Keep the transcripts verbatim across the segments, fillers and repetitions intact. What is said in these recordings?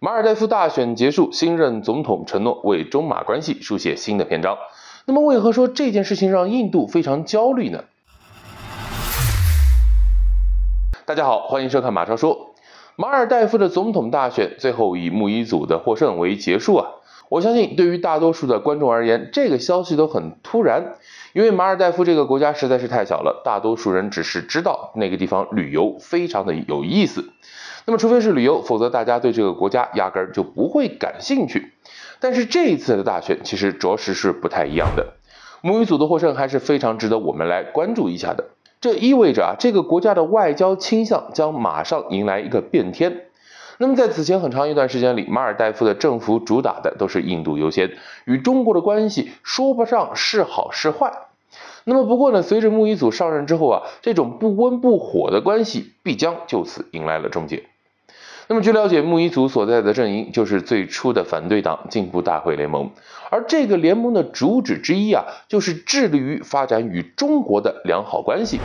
马尔代夫大选结束，新任总统承诺为中马关系书写新的篇章。那么，为何说这件事情让印度非常焦虑呢？大家好，欢迎收看《马超说》。马尔代夫的总统大选最后以穆伊祖的获胜为结束啊！我相信对于大多数的观众而言，这个消息都很突然，因为马尔代夫这个国家实在是太小了，大多数人只是知道那个地方旅游非常的有意思。那么除非是旅游，否则大家对这个国家压根儿就不会感兴趣。但是这一次的大选其实着实是不太一样的，穆伊祖的获胜还是非常值得我们来关注一下的。这意味着啊，这个国家的外交倾向将马上迎来一个变天。那么在此前很长一段时间里，马尔代夫的政府主打的都是印度优先，与中国的关系说不上是好是坏。那么不过呢，随着穆伊祖上任之后啊，这种不温不火的关系必将就此迎来了终结。那么据了解，穆伊祖所在的阵营就是最初的反对党进步大会联盟，而这个联盟的主旨之一啊，就是致力于发展与中国的良好关系。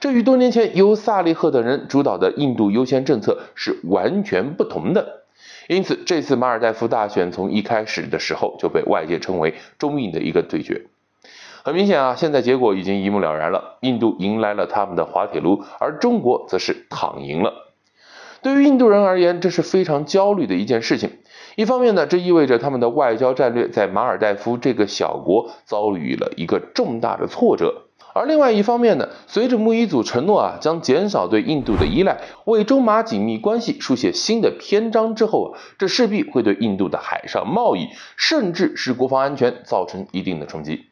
这与多年前由萨利赫等人主导的印度优先政策是完全不同的。因此，这次马尔代夫大选从一开始的时候就被外界称为中印的一个对决。很明显啊，现在结果已经一目了然了，印度迎来了他们的滑铁卢，而中国则是躺赢了。对于印度人而言，这是非常焦虑的一件事情。一方面呢，这意味着他们的外交战略在马尔代夫这个小国遭遇了一个重大的挫折；而另外一方面呢，随着穆伊祖承诺啊将减少对印度的依赖，为中马紧密关系书写新的篇章之后啊，这势必会对印度的海上贸易，甚至是国防安全造成一定的冲击。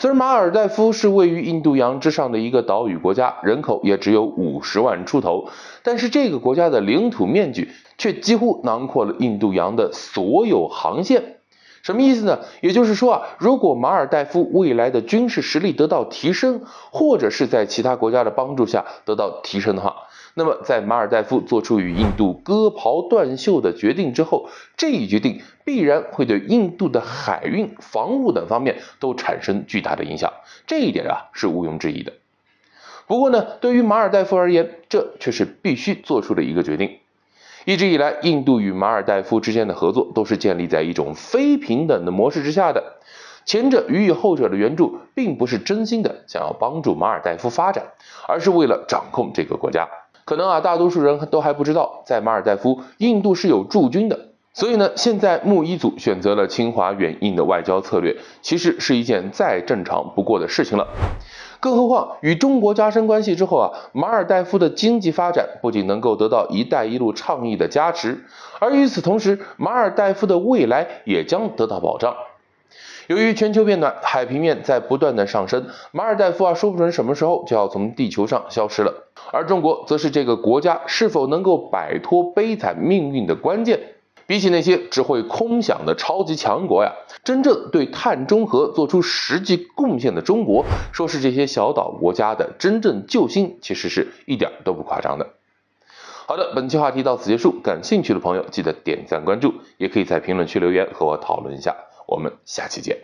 虽然马尔代夫是位于印度洋之上的一个岛屿国家，人口也只有五十万出头，但是这个国家的领土面积却几乎囊括了印度洋的所有航线。什么意思呢？也就是说啊，如果马尔代夫未来的军事实力得到提升，或者是在其他国家的帮助下得到提升的话，那么在马尔代夫做出与印度割袍断袖的决定之后，这一决定必然会对印度的海运、防务等方面都产生巨大的影响，这一点啊是毋庸置疑的。不过呢，对于马尔代夫而言，这却是必须做出的一个决定。一直以来，印度与马尔代夫之间的合作都是建立在一种非平等的模式之下的，前者予以后者的援助并不是真心的想要帮助马尔代夫发展，而是为了掌控这个国家。可能啊，大多数人都还不知道，在马尔代夫，印度是有驻军的。所以呢，现在穆伊祖选择了侵华远印的外交策略，其实是一件再正常不过的事情了。更何况与中国加深关系之后啊，马尔代夫的经济发展不仅能够得到一带一路倡议的加持，而与此同时，马尔代夫的未来也将得到保障。由于全球变暖，海平面在不断的上升，马尔代夫啊，说不准什么时候就要从地球上消失了。而中国则是这个国家是否能够摆脱悲惨命运的关键。比起那些只会空想的超级强国呀，真正对碳中和做出实际贡献的中国，说是这些小岛国家的真正救星，其实是一点都不夸张的。好的，本期话题到此结束，感兴趣的朋友记得点赞关注，也可以在评论区留言和我讨论一下。我们下期见。